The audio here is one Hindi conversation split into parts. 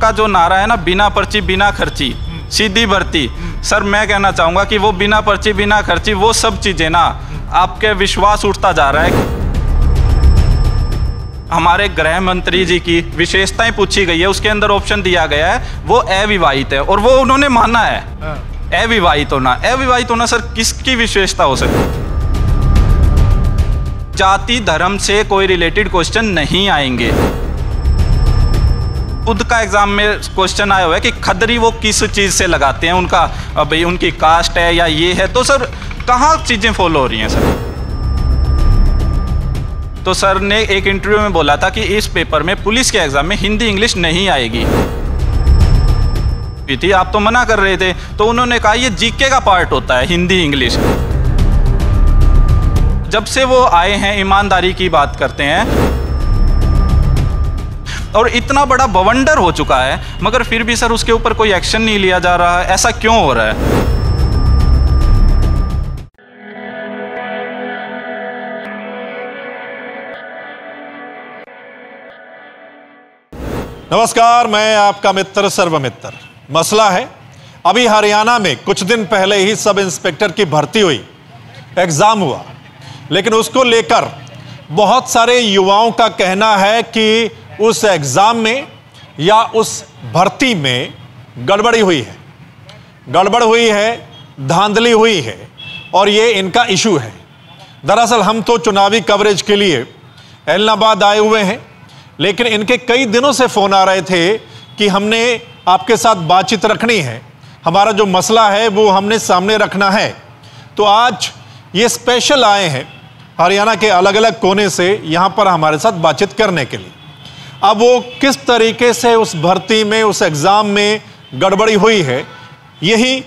का जो नारा है ना, बिना पर्ची बिना खर्ची सीधी भर्ती, सर मैं कहना चाहूँगा कि वो बिना पर्ची बिना खर्ची वो सब चीज़ें ना आपके विश्वास उठता जा रहा है। हमारे गृह मंत्री जी की विशेषताएं पूछी गई है, उसके अंदर ऑप्शन दिया गया है वो अविवाहित है, और वो उन्होंने माना है अविवाहित होना। अविवाहित होना सर किसकी विशेषता हो सकती? जाति धर्म से कोई रिलेटेड क्वेश्चन नहीं आएंगे। खुद का एग्जाम में क्वेश्चन आया हुआ है कि खदरी वो किस चीज़ से लगाते हैं, उनका भाई उनकी कास्ट है या ये है, तो सर कहाँ चीज़ें फॉलो हो रही हैं सर? तो सर ने एक इंटरव्यू में बोला था कि इस पेपर में पुलिस के एग्जाम में हिंदी इंग्लिश नहीं आएगी थी, आप तो मना कर रहे थे, तो उन्होंने कहा ये जीके का पार्ट होता है हिंदी इंग्लिश। जब से वो आए हैं ईमानदारी की बात करते हैं और इतना बड़ा बवंडर हो चुका है, मगर फिर भी सर उसके ऊपर कोई एक्शन नहीं लिया जा रहा है। ऐसा क्यों हो रहा है? नमस्कार, मैं आपका मित्र सर्व मित्र। मसला है अभी हरियाणा में कुछ दिन पहले ही सब इंस्पेक्टर की भर्ती हुई, एग्जाम हुआ, लेकिन उसको लेकर बहुत सारे युवाओं का कहना है कि उस एग्जाम में या उस भर्ती में गड़बड़ी हुई है, गड़बड़ हुई है, धांधली हुई है, और ये इनका इशू है। दरअसल हम तो चुनावी कवरेज के लिए एलनाबाद आए हुए हैं, लेकिन इनके कई दिनों से फ़ोन आ रहे थे कि हमने आपके साथ बातचीत रखनी है, हमारा जो मसला है वो हमने सामने रखना है। तो आज ये स्पेशल आए हैं हरियाणा के अलग अलग कोने से यहाँ पर हमारे साथ बातचीत करने के लिए। अब वो किस तरीके से उस भर्ती में, उस एग्ज़ाम में गड़बड़ी हुई है, यही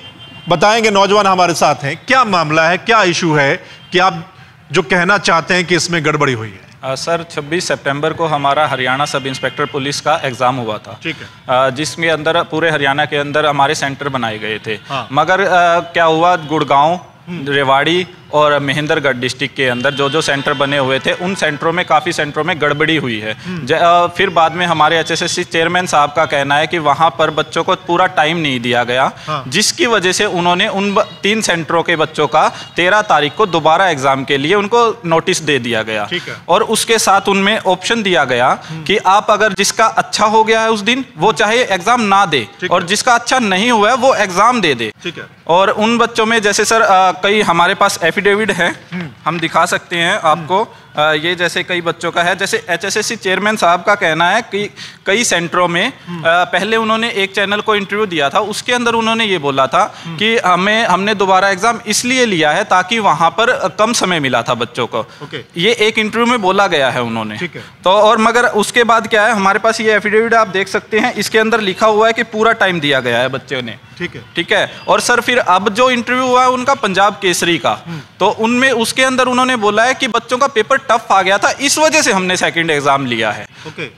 बताएंगे। नौजवान हमारे साथ हैं, क्या मामला है, क्या इशू है कि आप जो कहना चाहते हैं कि इसमें गड़बड़ी हुई है? सर 26 सितंबर को हमारा हरियाणा सब इंस्पेक्टर पुलिस का एग्ज़ाम हुआ था, ठीक है, जिसमें अंदर पूरे हरियाणा के अंदर हमारे सेंटर बनाए गए थे। हाँ। मगर क्या हुआ, गुड़गांव, रेवाड़ी और महेंद्रगढ़ डिस्ट्रिक्ट के अंदर जो जो सेंटर बने हुए थे, उन सेंटरों में, काफ़ी सेंटरों में गड़बड़ी हुई है। फिर बाद में हमारे एचएसएससी चेयरमैन साहब का कहना है कि वहाँ पर बच्चों को पूरा टाइम नहीं दिया गया। हाँ। जिसकी वजह से उन्होंने उन तीन सेंटरों के बच्चों का 13 तारीख को दोबारा एग्ज़ाम के लिए उनको नोटिस दे दिया गया, और उसके साथ उनमें ऑप्शन दिया गया कि आप अगर जिसका अच्छा हो गया है उस दिन वो चाहे एग्ज़ाम ना दे, और जिसका अच्छा नहीं हुआ है वो एग्ज़ाम दे दे। और उन बच्चों में जैसे सर कई हमारे पास एफिडेविट है, हम दिखा सकते हैं आपको, ये जैसे कई बच्चों का है। जैसे एचएसएससी चेयरमैन साहब का कहना है कि कई सेंटरों में पहले उन्होंने एक चैनल को इंटरव्यू दिया था, उसके अंदर उन्होंने ये बोला था कि हमने दोबारा एग्ज़ाम इसलिए लिया है ताकि वहाँ पर कम समय मिला था बच्चों को। ये एक इंटरव्यू में बोला गया है उन्होंने, तो और मगर उसके बाद क्या है, हमारे पास ये एफिडेविट आप देख सकते हैं, इसके अंदर लिखा हुआ है कि पूरा टाइम दिया गया है बच्चों ने, ठीक है। और सर फिर अब जो इंटरव्यू हुआ है उनका पंजाब केसरी का, तो उनमें उसके अंदर उन्होंने बोला है कि बच्चों का पेपर टफ आ गया था, इस वजह से हमने सेकंड एग्जाम लिया है।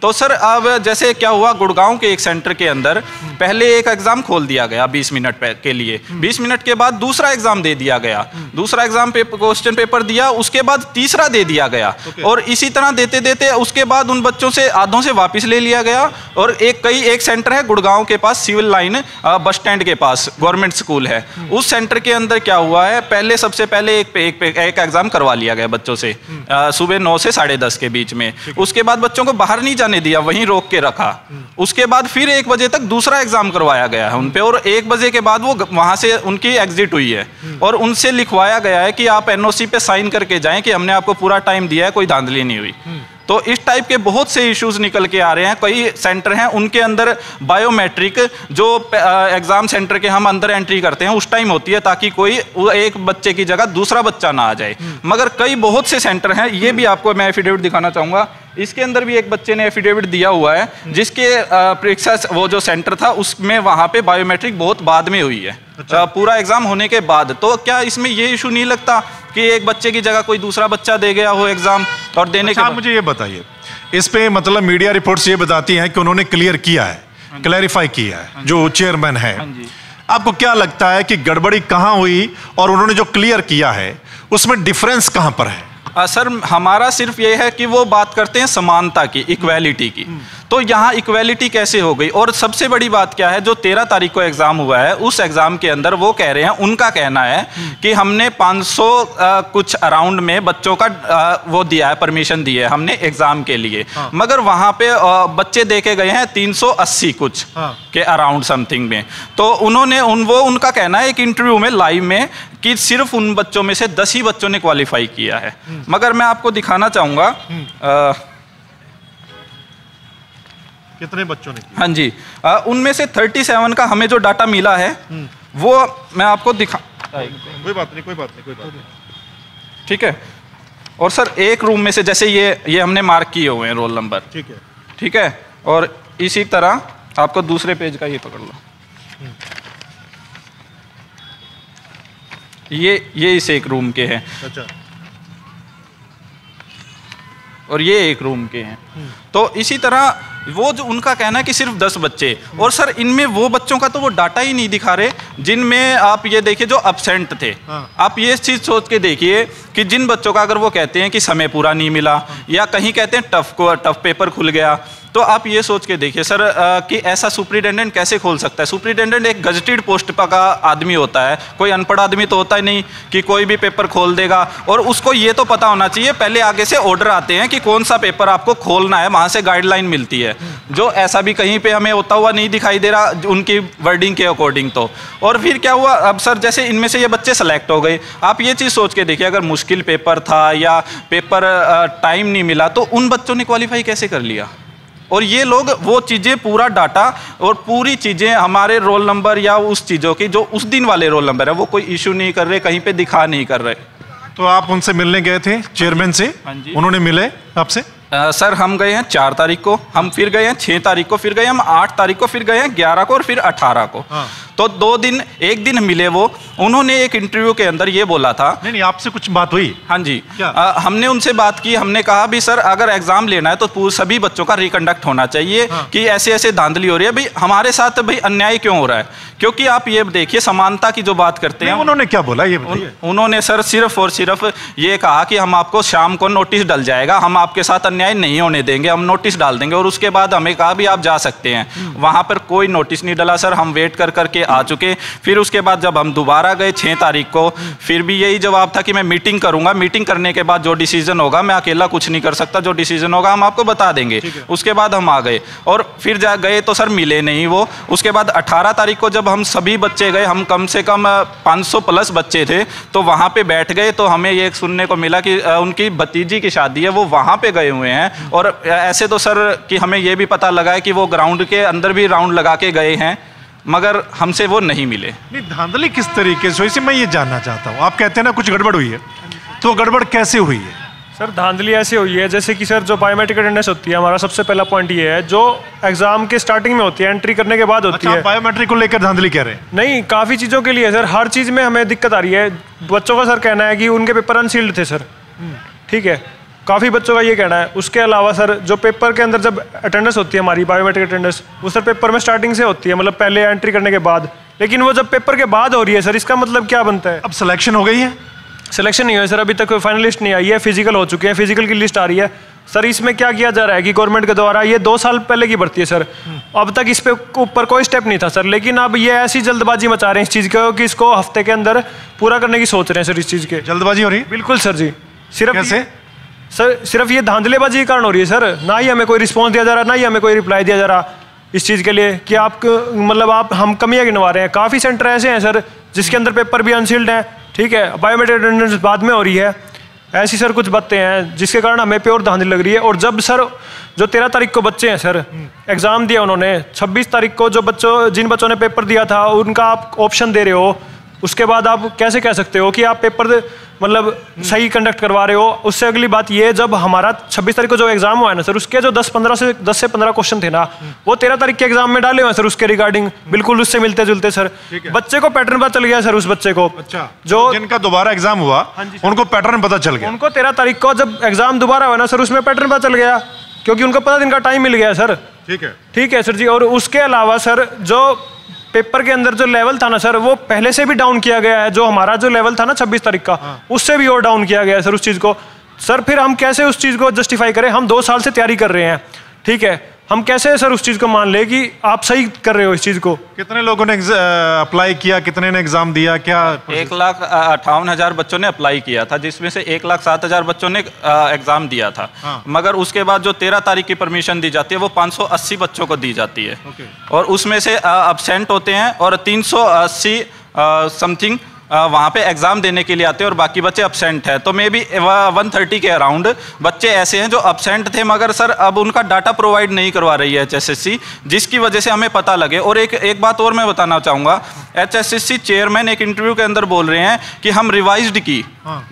तो सर अब जैसे क्या हुआ, गुड़गांव के एक सेंटर के अंदर पहले एक एग्जाम खोल दिया गया 20 मिनट के लिए, 20 मिनट के बाद दूसरा एग्जाम दे दिया गया, दूसरा एग्जाम क्वेश्चन पेपर दिया, उसके बाद तीसरा दे दिया गया, और इसी तरह देते देते उसके बाद उन बच्चों से आधों से वापस ले लिया गया। और एक सेंटर है गुड़गांव के पास, सिविल लाइन बस स्टैंड के पास गवर्नमेंट स्कूल है, उस सेंटर के अंदर क्या हुआ है, पहले सबसे पहले एक एग्जाम करवा लिया गया बच्चों से सुबह 9 से 10:30 के बीच में, उसके बाद बच्चों को बाहर नहीं जाने दिया, वहीं रोक के रखा, उसके बाद फिर 1 बजे तक दूसरा एग्जाम करवाया गया है उन पे, और 1 बजे के बाद वो वहां से उनकी एग्जिट हुई है, और उनसे लिखवाया गया है कि आप एनओसी पे साइन करके जाएं कि हमने आपको पूरा टाइम दिया है, कोई धांधली नहीं हुई। तो इस टाइप के बहुत से इश्यूज निकल के आ रहे हैं। कई सेंटर हैं उनके अंदर बायोमेट्रिक जो एग्ज़ाम सेंटर के हम अंदर एंट्री करते हैं उस टाइम होती है, ताकि कोई एक बच्चे की जगह दूसरा बच्चा ना आ जाए, मगर कई बहुत से सेंटर हैं। ये भी आपको मैं एफिडेविट दिखाना चाहूँगा, इसके अंदर भी एक बच्चे ने एफिडेविट दिया हुआ है, जिसके परीक्षा वो जो सेंटर था उसमें वहाँ पे बायोमेट्रिक बहुत बाद में हुई है। अच्छा। पूरा एग्जाम होने के बाद। तो क्या इसमें ये इशू नहीं लगता कि एक बच्चे की जगह कोई दूसरा बच्चा दे गया हो एग्जाम और देने के? मुझे ये बताइए, इस पे मतलब मीडिया रिपोर्ट्स ये बताती हैं कि उन्होंने क्लियर किया है, क्लैरिफाई किया है जो चेयरमैन है। आपको क्या लगता है कि गड़बड़ी कहाँ हुई और उन्होंने जो क्लियर किया है उसमें डिफरेंस कहाँ पर है? सर हमारा सिर्फ ये है कि वो बात करते हैं समानता की, इक्वेलिटी की, तो यहाँ इक्वेलिटी कैसे हो गई। और सबसे बड़ी बात क्या है, जो 13 तारीख को एग्जाम हुआ है उस एग्जाम के अंदर वो कह रहे हैं, उनका कहना है कि हमने 500 कुछ अराउंड में बच्चों का वो दिया है, परमिशन दी है हमने एग्जाम के लिए, मगर वहाँ पे बच्चे देखे गए हैं 380 कुछ के अराउंड समथिंग में। तो उन्होंने उनका कहना है एक इंटरव्यू में लाइव में कि सिर्फ उन बच्चों में से 10 ही बच्चों ने क्वालिफाई किया है। मगर मैं आपको दिखाना चाहूँगा कितने बच्चों ने किया। हाँ जी, उनमें से 37 का हमें जो डाटा मिला है वो मैं आपको दिखा। कोई बात नहीं ठीक है। और सर एक रूम में से जैसे ये हमने मार्क किए हुए हैं रोल नंबर, ठीक है। और इसी तरह आपको दूसरे पेज का ये पकड़ लो, ये इस एक रूम के हैं। अच्छा। और ये एक रूम के हैं। तो इसी तरह वो जो उनका कहना है कि सिर्फ 10 बच्चे, और सर इनमें वो बच्चों का तो वो डाटा ही नहीं दिखा रहे जिनमें आप ये देखिए जो एब्सेंट थे। आप ये चीज़ सोच के देखिए कि जिन बच्चों का अगर वो कहते हैं कि समय पूरा नहीं मिला या कहीं कहते हैं टफ पेपर खुल गया, तो आप ये सोच के देखिए सर कि ऐसा सुपरिटेंडेंट कैसे खोल सकता है। सुपरिटेंडेंट एक गजटेड पोस्ट पर का आदमी होता है, कोई अनपढ़ आदमी तो होता ही नहीं कि कोई भी पेपर खोल देगा। और उसको ये तो पता होना चाहिए, पहले आगे से ऑर्डर आते हैं कि कौन सा पेपर आपको खोलना है, वहाँ से गाइडलाइन मिलती है, जो ऐसा भी कहीं पे हमें होता हुआ नहीं दिखाई दे रहा उनकी वर्डिंग के अकॉर्डिंग। तो और फिर क्या हुआ, अब सर जैसे इनमें से ये बच्चे सेलेक्ट हो गए, आप ये चीज़ सोच के देखिए अगर मुश्किल पेपर था या पेपर टाइम नहीं मिला तो उन बच्चों ने क्वालिफाई कैसे कर लिया। और ये लोग वो चीज़ें पूरा डाटा और पूरी चीज़ें हमारे रोल नंबर या उस चीज़ों की जो उस दिन वाले रोल नंबर है वो कोई इशू नहीं कर रहे, कहीं पे दिखा नहीं कर रहे। तो आप उनसे मिलने गए थे चेयरमैन से? हाँ जी। उन्होंने मिले आपसे? सर हम गए हैं 4 तारीख को, हम फिर गए हैं 6 तारीख को, फिर गए हम 8 तारीख को, फिर गए हैं 11 को और फिर 18 को। तो 2 दिन, एक दिन मिले वो। उन्होंने एक इंटरव्यू के अंदर ये बोला था। नहीं, आपसे कुछ बात हुई? हाँ जी, हमने उनसे बात की। हमने कहा भी सर अगर एग्जाम लेना है तो सभी बच्चों का रिकंडक्ट होना चाहिए कि ऐसे ऐसे धांधली हो रही है, भाई हमारे साथ भाई अन्याय क्यों हो रहा है। क्योंकि आप ये देखिए समानता की जो बात करते हैं। उन्होंने क्या बोला ये बताइए। उन्होंने सर सिर्फ और सिर्फ ये कहा कि हम आपको शाम को नोटिस डल जाएगा, हम आपके साथ अन्याय नहीं होने देंगे, हम नोटिस डाल देंगे। और उसके बाद हमें कहा भी आप जा सकते हैं। वहाँ पर कोई नोटिस नहीं डला सर, हम वेट करके आ चुके। फिर उसके बाद जब हम दोबारा गए 6 तारीख को, फिर भी यही जवाब था कि मैं मीटिंग करूंगा, मीटिंग करने के बाद जो डिसीजन होगा, मैं अकेला कुछ नहीं कर सकता, जो डिसीजन होगा हम आपको बता देंगे। उसके बाद हम आ गए और फिर गए तो सर मिले नहीं वो। उसके बाद 18 तारीख को जब हम सभी बच्चे गए, हम कम से कम 500+ बच्चे थे, तो वहाँ पे बैठ गए। तो हमें ये सुनने को मिला कि उनकी भतीजी की शादी है, वो वहाँ पे गए हुए हैं। और ऐसे तो सर कि हमें ये भी पता लगा है कि वो ग्राउंड के अंदर भी राउंड लगा के गए हैं, मगर हमसे वो नहीं मिले। नहीं, धांधली किस तरीके से, इसे मैं ये जानना चाहता हूँ। आप कहते हैं ना कुछ गड़बड़ हुई है, तो गड़बड़ कैसे हुई है? सर धांधली ऐसे हुई है जैसे कि सर जो बायोमेट्रिक अटेंडेंस होती है, हमारा सबसे पहला पॉइंट ये है, जो एग्जाम के स्टार्टिंग में होती है, एंट्री करने के बाद होती है। बायोमेट्रिक को लेकर धांधली कह रहे हैं? नहीं, काफ़ी चीज़ों के लिए सर, हर चीज़ में हमें दिक्कत आ रही है। बच्चों का सर कहना है कि उनके पेपर अनसील्ड थे सर, ठीक है, काफ़ी बच्चों का ये कहना है। उसके अलावा सर जो पेपर के अंदर जब अटेंडेंस होती है हमारी बायोमेट्रिक अटेंडेंस, वो सर पेपर में स्टार्टिंग से होती है, मतलब पहले एंट्री करने के बाद, लेकिन वो जब पेपर के बाद हो रही है सर, इसका मतलब क्या बनता है? अब सिलेक्शन हो गई है? सिलेक्शन नहीं हुआ सर, अभी तक कोई फाइनल लिस्ट नहीं आई है। फिजिकल हो चुके हैं, फिजिकल की लिस्ट आ रही है सर। इसमें क्या किया जा रहा है कि गवर्नमेंट के द्वारा ये 2 साल पहले की भर्ती है सर, अब तक इस पे ऊपर कोई स्टेप नहीं था सर, लेकिन अब ये ऐसी जल्दबाजी मचा रहे हैं इस चीज़ को कि इसको हफ्ते के अंदर पूरा करने की सोच रहे हैं सर। इस चीज़ की जल्दबाजी हो रही है? बिल्कुल सर जी, सिर्फ ये धांधलेबाजी के कारण हो रही है सर। ना ही हमें कोई रिस्पांस दिया जा रहा, ना ही हमें कोई रिप्लाई दिया जा रहा इस चीज़ के लिए कि आप मतलब आप हम कमियां गिनवा रहे हैं। काफ़ी सेंटर ऐसे हैं सर जिसके अंदर पेपर भी अनसील्ड हैं, ठीक है, बायोमेट्रिक अटेंडेंस बाद में हो रही है। ऐसी सर कुछ बातें हैं जिसके कारण हमें प्योर धांधली लग रही है। और जब सर जो 13 तारीख को बच्चे हैं सर, एग्ज़ाम दिया उन्होंने, 26 तारीख को जो जिन बच्चों ने पेपर दिया था उनका आप ऑप्शन दे रहे हो, उसके बाद आप कैसे कह सकते हो कि आप पेपर मतलब सही कंडक्ट करवा रहे हो। उससे अगली बात ये, जब हमारा 26 तारीख को जो एग्जाम हुआ है ना सर, उसके जो 10 से 15 क्वेश्चन थे ना, वो 13 तारीख के एग्जाम में डाले हुए हैं सर, उसके रिगार्डिंग बिल्कुल उससे मिलते जुलते सर। बच्चे को पैटर्न पता चल गया सर, उस बच्चे को। अच्छा, जो जिनका दोबारा एग्जाम हुआ उनको पैटर्न पता चल गया, उनको 13 तारीख को जब एग्जाम दोबारा हुआ ना सर, उसमें पैटर्न पता चल गया क्योंकि उनको 15 दिन का टाइम मिल गया सर। ठीक है सर जी। और उसके अलावा सर जो पेपर के अंदर जो लेवल था ना सर, वो पहले से भी डाउन किया गया है। जो हमारा जो लेवल था ना 26 तारीख का, उससे भी और डाउन किया गया है सर उस चीज़ को। सर फिर हम कैसे उस चीज़ को जस्टिफाई करें? हम 2 साल से तैयारी कर रहे हैं, ठीक है, हम कैसे है सर उस चीज़ को मान ले कि आप सही कर रहे हो इस चीज़ को? कितने लोगों ने अप्लाई किया, कितने ने एग्जाम दिया? क्या 1,58,000 बच्चों ने अप्लाई किया था, जिसमें से 1,07,000 बच्चों ने एग्जाम दिया था। हाँ। मगर उसके बाद जो 13 तारीख की परमिशन दी जाती है वो 580 बच्चों को दी जाती है। और उसमें से एब्सेंट होते हैं और 380 समथिंग वहाँ पे एग्जाम देने के लिए आते हैं और बाकी बच्चे अब्सेंट हैं। तो मे बी 130 के अराउंड बच्चे ऐसे हैं जो अब्सेंट थे, मगर सर अब उनका डाटा प्रोवाइड नहीं करवा रही है HSSC, जिसकी वजह से हमें पता लगे। और एक बात और मैं बताना चाहूँगा, HSSC चेयरमैन एक इंटरव्यू के अंदर बोल रहे हैं कि हम रिवाइज्ड की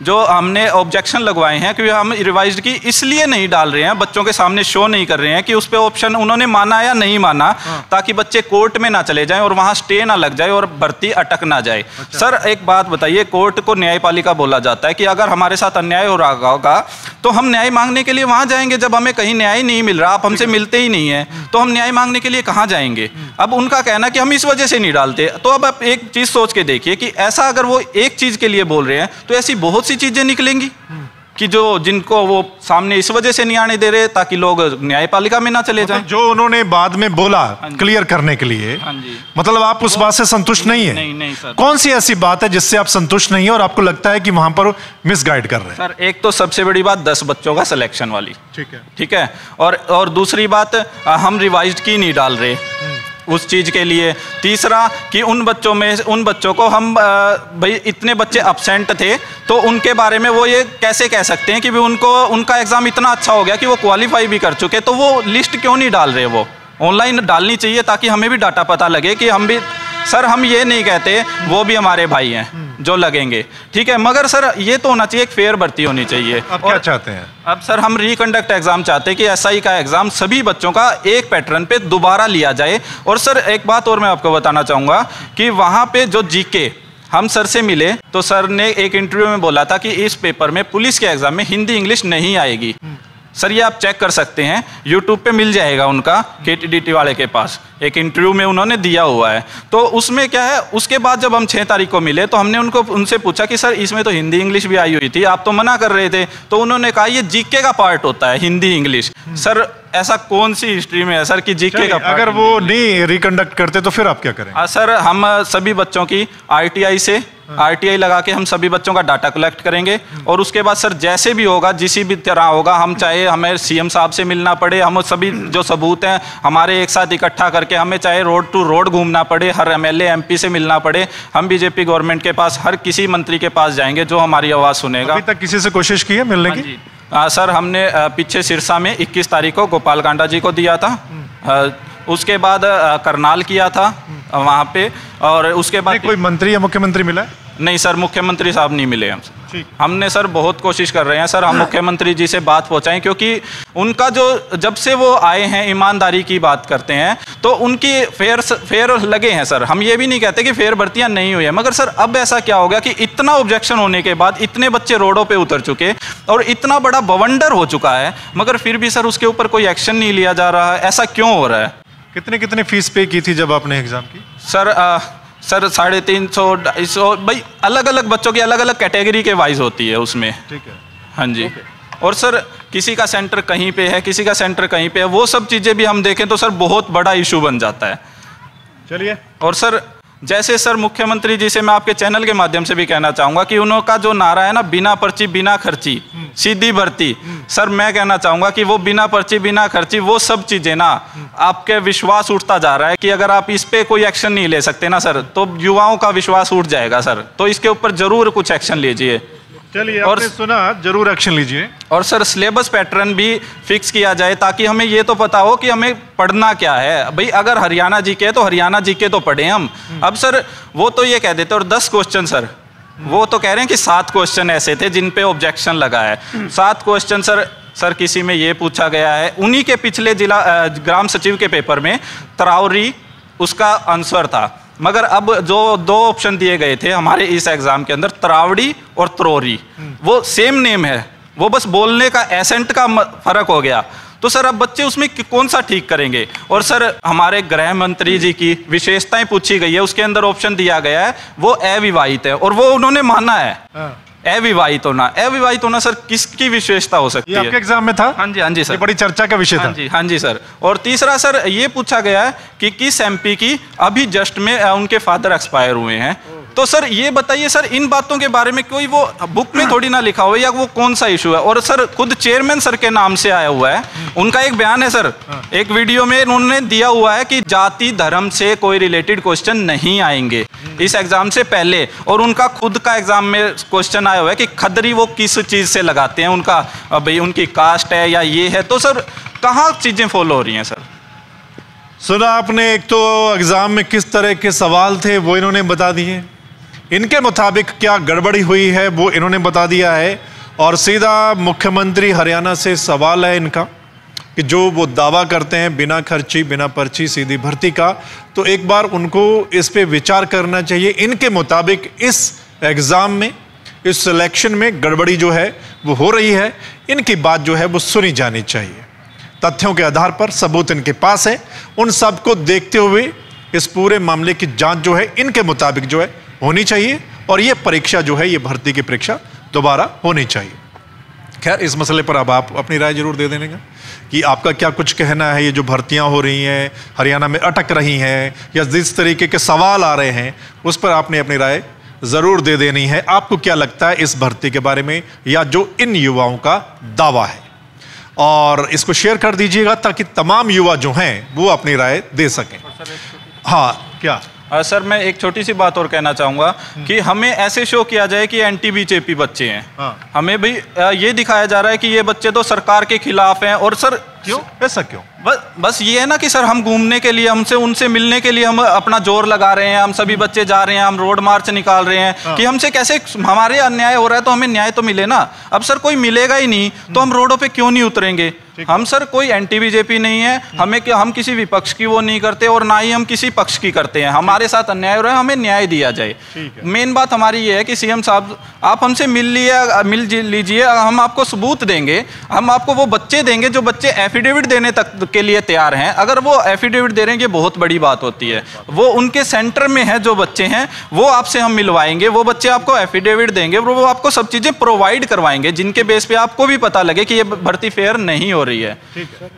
जो हमने ऑब्जेक्शन लगवाए हैं क्योंकि हम रिवाइज्ड की इसलिए नहीं डाल रहे हैं, बच्चों के सामने शो नहीं कर रहे हैं कि उस पर ऑप्शन उन्होंने माना या नहीं माना, ताकि बच्चे कोर्ट में ना चले जाएँ और वहाँ स्टे ना लग जाए और भर्ती अटक ना जाए। सर एक बात बताइए, कोर्ट को न्यायपालिका बोला जाता है कि अगर हमारे साथ अन्याय हो रहा होगा तो हम न्याय मांगने के लिए वहां जाएंगे। जब हमें कहीं न्याय नहीं मिल रहा, आप हमसे मिलते ही नहीं है, तो हम न्याय मांगने के लिए कहां जाएंगे? अब उनका कहना कि हम इस वजह से नहीं डालते। तो अब आप एक चीज सोच के देखिए कि ऐसा अगर वो एक चीज के लिए बोल रहे हैं तो ऐसी बहुत सी चीजें निकलेंगी कि जो जिनको वो सामने इस वजह से नहीं आने दे रहे ताकि लोग न्यायपालिका में ना चले जाएं। जो उन्होंने बाद में बोला क्लियर करने के लिए, मतलब आप उस बात से संतुष्ट नहीं है? नहीं सर। कौन सी ऐसी बात है जिससे आप संतुष्ट नहीं है और आपको लगता है कि वहां पर मिसगाइड कर रहे हैं? सर एक तो सबसे बड़ी बात 10 बच्चों का सिलेक्शन वाली, ठीक है। और दूसरी बात हम रिवाइज की नहीं डाल रहे उस चीज़ के लिए। तीसरा कि उन बच्चों को हम भाई इतने बच्चे अब्सेंट थे तो उनके बारे में वो ये कैसे कह सकते हैं कि भी उनका एग्ज़ाम इतना अच्छा हो गया कि वो क्वालिफाई भी कर चुके, तो वो लिस्ट क्यों नहीं डाल रहे? वो ऑनलाइन डालनी चाहिए ताकि हमें भी डाटा पता लगे कि हम भी, सर हम ये नहीं कहते वो भी हमारे भाई हैं जो लगेंगे, ठीक है, मगर सर ये तो होना चाहिए, एक फेयर भर्ती होनी चाहिए। अब क्या चाहते हैं? अब सर हम रिकंडक्ट एग्जाम चाहते हैं कि एसआई का एग्जाम सभी बच्चों का एक पैटर्न पे दोबारा लिया जाए। और सर एक बात और मैं आपको बताना चाहूँगा कि वहाँ पे जो जीके, हम सर से मिले तो सर ने एक इंटरव्यू में बोला था कि इस पेपर में पुलिस के एग्जाम में हिंदी इंग्लिश नहीं आएगी। सर ये आप चेक कर सकते हैं, यूट्यूब पे मिल जाएगा उनका, KTDT वाले के पास एक इंटरव्यू में उन्होंने दिया हुआ है। तो उसमें क्या है, उसके बाद जब हम 6 तारीख को मिले तो हमने उनसे पूछा कि सर इसमें तो हिंदी इंग्लिश भी आई हुई थी, आप तो मना कर रहे थे। तो उन्होंने कहा ये जीके का पार्ट होता है हिंदी इंग्लिश। सर ऐसा कौन सी हिस्ट्री में है सर कि जीके का पार्ट? अगर वो नहीं रिकंडक्ट करते तो फिर आप क्या करें? सर हम सभी बच्चों की RTI लगा के हम सभी बच्चों का डाटा कलेक्ट करेंगे और उसके बाद सर जैसे भी होगा, जिस भी तरह होगा, हम चाहे हमें CM साहब से मिलना पड़े, हम सभी जो सबूत हैं हमारे एक साथ इकट्ठा करके, हमें चाहे रोड टू रोड घूमना पड़े, हर MLA MP से मिलना पड़े, हम बीजेपी गवर्नमेंट के पास हर किसी मंत्री के पास जाएंगे जो हमारी आवाज़ सुनेगा। अभी तक किसी से कोशिश की है मिलने की? सर हमने पीछे सिरसा में 21 तारीख को गोपाल कांडा जी को दिया था, उसके बाद करनाल किया था वहाँ पे, और उसके बाद कोई मंत्री या मुख्यमंत्री मिला? नहीं सर, मुख्यमंत्री साहब नहीं मिले हमसे। हमने सर बहुत कोशिश कर रहे हैं सर, हम मुख्यमंत्री जी से बात पहुँचाएं, क्योंकि उनका जो जब से वो आए हैं ईमानदारी की बात करते हैं तो उनकी फेयर लगे हैं सर। हम ये भी नहीं कहते कि फेयर भर्तियाँ नहीं हुई है, मगर सर अब ऐसा क्या हो गया कि इतना ऑब्जेक्शन होने के बाद इतने बच्चे रोडों पर उतर चुके और इतना बड़ा बवंडर हो चुका है, मगर फिर भी सर उसके ऊपर कोई एक्शन नहीं लिया जा रहा है। ऐसा क्यों हो रहा है? कितने फीस पे की थी जब आपने एग्जाम की? सर 350-250 भाई, अलग अलग बच्चों की अलग अलग कैटेगरी के वाइज होती है उसमें, ठीक है। हाँ जी। और सर किसी का सेंटर कहीं पे है, किसी का सेंटर कहीं पे है, वो सब चीज़ें भी हम देखें तो सर बहुत बड़ा इशू बन जाता है। चलिए। और सर जैसे सर मुख्यमंत्री जी से मैं आपके चैनल के माध्यम से भी कहना चाहूँगा कि उनका जो नारा है ना, बिना पर्ची बिना खर्ची सीधी भर्ती, सर मैं कहना चाहूँगा कि वो बिना पर्ची बिना खर्ची वो सब चीज़ें ना, आपके विश्वास उठता जा रहा है कि अगर आप इस पर कोई एक्शन नहीं ले सकते ना सर, तो युवाओं का विश्वास उठ जाएगा सर, तो इसके ऊपर ज़रूर कुछ एक्शन लीजिए। चलिए, और सुना जरूर एक्शन लीजिए। और सर सिलेबस पैटर्न भी फिक्स किया जाए ताकि हमें ये तो पता हो कि हमें पढ़ना क्या है। भाई अगर हरियाणा जीके है तो हरियाणा जीके तो पढ़े हम। अब सर वो तो ये कह देते और 10 क्वेश्चन सर, वो तो कह रहे हैं कि 7 क्वेश्चन ऐसे थे जिन पे ऑब्जेक्शन लगा है। 7 क्वेश्चन सर किसी में ये पूछा गया है, उन्हीं के पिछले जिला ग्राम सचिव के पेपर में त्रावरी उसका आंसर था, मगर अब जो 2 ऑप्शन दिए गए थे हमारे इस एग्ज़ाम के अंदर, त्रावड़ी और त्रोरी, वो सेम नेम है, वो बस बोलने का एसेंट का फर्क हो गया। तो सर अब बच्चे उसमें कौन सा ठीक करेंगे? और सर हमारे गृह मंत्री जी की विशेषताएं पूछी गई है, उसके अंदर ऑप्शन दिया गया है वो अविवाहित है, और वो उन्होंने माना है। अविवाहित होना, अविवाहित होना सर किसकी विशेषता हो सकती है? आपके एग्जाम में था? हाँ जी, हाँ जी सर, बड़ी चर्चा का विषय था। हाँ जी, हाँ जी सर। और तीसरा सर ये पूछा गया है कि किस एमपी की अभी जस्ट में उनके फादर एक्सपायर हुए हैं। तो सर ये बताइए सर, इन बातों के बारे में कोई वो बुक में थोड़ी ना लिखा हुआ है या वो कौन सा इशू है। और सर खुद चेयरमैन सर के नाम से आया हुआ है, उनका एक बयान है सर, एक वीडियो में उन्होंने दिया हुआ है कि जाति धर्म से कोई रिलेटेड क्वेश्चन नहीं आएंगे इस एग्जाम से पहले। और उनका खुद का एग्जाम में क्वेश्चन आया हुआ है कि खदरी वो किस चीज़ से लगाते हैं, उनका भाई उनकी कास्ट है या ये है। तो सर कहाँ चीज़ें फॉलो हो रही हैं सर? सुना आपने, एक तो एग्जाम में किस तरह के सवाल थे वो इन्होंने बता दिए, इनके मुताबिक क्या गड़बड़ी हुई है वो इन्होंने बता दिया है। और सीधा मुख्यमंत्री हरियाणा से सवाल है इनका कि जो वो दावा करते हैं बिना खर्ची बिना पर्ची सीधी भर्ती का, तो एक बार उनको इस पे विचार करना चाहिए। इनके मुताबिक इस एग्ज़ाम में, इस सिलेक्शन में गड़बड़ी जो है वो हो रही है, इनकी बात जो है वो सुनी जानी चाहिए। तथ्यों के आधार पर सबूत इनके पास है, उन सबको देखते हुए इस पूरे मामले की जाँच जो है इनके मुताबिक जो है होनी चाहिए। और ये परीक्षा जो है, ये भर्ती की परीक्षा दोबारा होनी चाहिए। खैर इस मसले पर अब आप अपनी राय जरूर दे देने का कि आपका क्या कुछ कहना है। ये जो भर्तियां हो रही हैं हरियाणा में, अटक रही हैं या जिस तरीके के सवाल आ रहे हैं उस पर आपने अपनी राय ज़रूर दे देनी है। आपको क्या लगता है इस भर्ती के बारे में या जो इन युवाओं का दावा है, और इसको शेयर कर दीजिएगा ताकि तमाम युवा जो हैं वो अपनी राय दे सकें। हाँ क्या सर, मैं एक छोटी सी बात और कहना चाहूँगा कि हमें ऐसे शो किया जाए कि एंटी-बीजेपी बच्चे हैं। हाँ। हमें भी ये दिखाया जा रहा है कि ये बच्चे तो सरकार के खिलाफ हैं। और सर क्यों ऐसा क्यों? बस ये है ना कि सर हम घूमने के लिए, हमसे उनसे मिलने के लिए हम अपना जोर लगा रहे हैं, हम सभी बच्चे जा रहे हैं, हम रोड मार्च निकाल रहे हैं। हाँ। कि हमसे कैसे, हमारे अन्याय हो रहा है तो हमें न्याय तो मिले ना। अब सर कोई मिलेगा ही नहीं तो हम रोडों पे क्यों नहीं उतरेंगे? हम सर कोई एंटी बीजेपी नहीं है, हमें हम किसी विपक्ष की वो नहीं करते और ना ही हम किसी पक्ष की करते हैं। हमारे साथ अन्याय हो रहा है, हमें न्याय दिया जाए। मेन बात हमारी ये है कि सीएम साहब आप हमसे मिल लीजिए, हम आपको सबूत देंगे, हम आपको वो बच्चे देंगे जो बच्चे एफिडेविट देने तक के लिए तैयार हैं। अगर वो एफिडेविट दे रहे हैं ये बहुत बड़ी बात होती है। वो उनके सेंटर में है जो बच्चे हैं, वो आपसे हम मिलवाएंगे, वो बच्चे आपको एफिडेविट देंगे, वो आपको सब चीज़ें प्रोवाइड करवाएंगे जिनके बेस पे आपको भी पता लगे कि ये भर्ती फेयर नहीं हो रही है। ठीक है,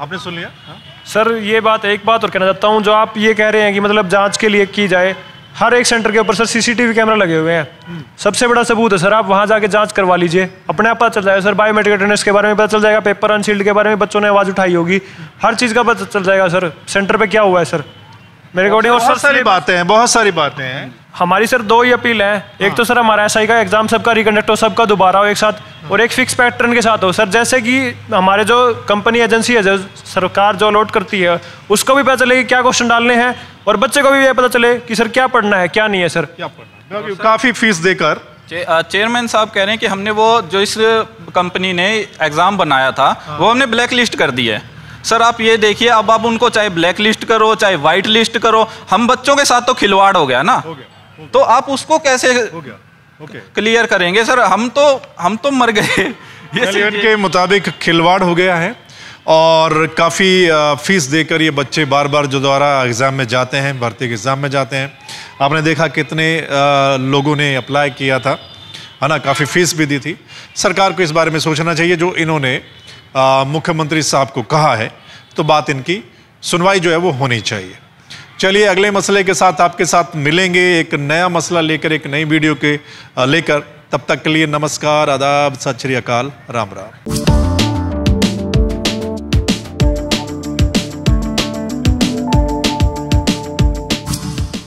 आपने सुन लिया। हाँ? सर ये बात, एक बात और कहना चाहता हूँ, जो आप ये कह रहे हैं कि मतलब जाँच के लिए की जाए, हर एक सेंटर के ऊपर सर सीसीटीवी कैमरा लगे हुए हैं, सबसे बड़ा सबूत है सर। आप वहाँ जाके जांच करवा लीजिए, अपने आप पता चल जाएगा सर, बायोमेट्रिक अटेंडेंस के बारे में पता चल जाएगा, पेपर अनसील्ड के बारे में बच्चों ने आवाज़ उठाई होगी, हर चीज़ का पता चल जाएगा सर सेंटर पे क्या हुआ है सर। मेरे अकॉर्डिंग बहुत सारी बातें हैं। हमारी सर दो ही अपील है, एक तो सर हमारा एसआई का एग्जाम सबका रिकंडक्ट हो, सबका दोबारा हो एक साथ, और एक फिक्स पैटर्न के साथ हो सर, जैसे कि हमारे जो कंपनी एजेंसी है, जो सरकार जो अलॉट करती है, उसको भी पता चले कि क्या क्वेश्चन डालने हैं और बच्चे को भी यह पता चले कि सर क्या पढ़ना है क्या नहीं है सर, क्या पढ़ना है। काफ़ी फीस देकर चेयरमैन साहब कह रहे हैं कि हमने वो जो इस कंपनी ने एग्ज़ाम बनाया था वो हमने ब्लैक लिस्ट कर दी है। सर आप ये देखिए, अब आप उनको चाहे ब्लैक लिस्ट करो चाहे वाइट लिस्ट करो, हम बच्चों के साथ तो खिलवाड़ हो गया ना। तो आप उसको कैसे क्लियर करेंगे सर? हम तो मर गए। के मुताबिक खिलवाड़ हो गया है और काफ़ी फीस देकर ये बच्चे बार बार जो द्वारा एग्ज़ाम में जाते हैं, भर्ती के एग्ज़ाम में जाते हैं। आपने देखा कितने लोगों ने अप्लाई किया था, है ना, काफ़ी फीस भी दी थी। सरकार को इस बारे में सोचना चाहिए। जो इन्होंने मुख्यमंत्री साहब को कहा है तो बात इनकी सुनवाई जो है वो होनी चाहिए। चलिए अगले मसले के साथ आपके साथ मिलेंगे, एक नया मसला लेकर, एक नई वीडियो के लेकर। तब तक के लिए नमस्कार, आदाब, सत श्री अकाल, राम राम।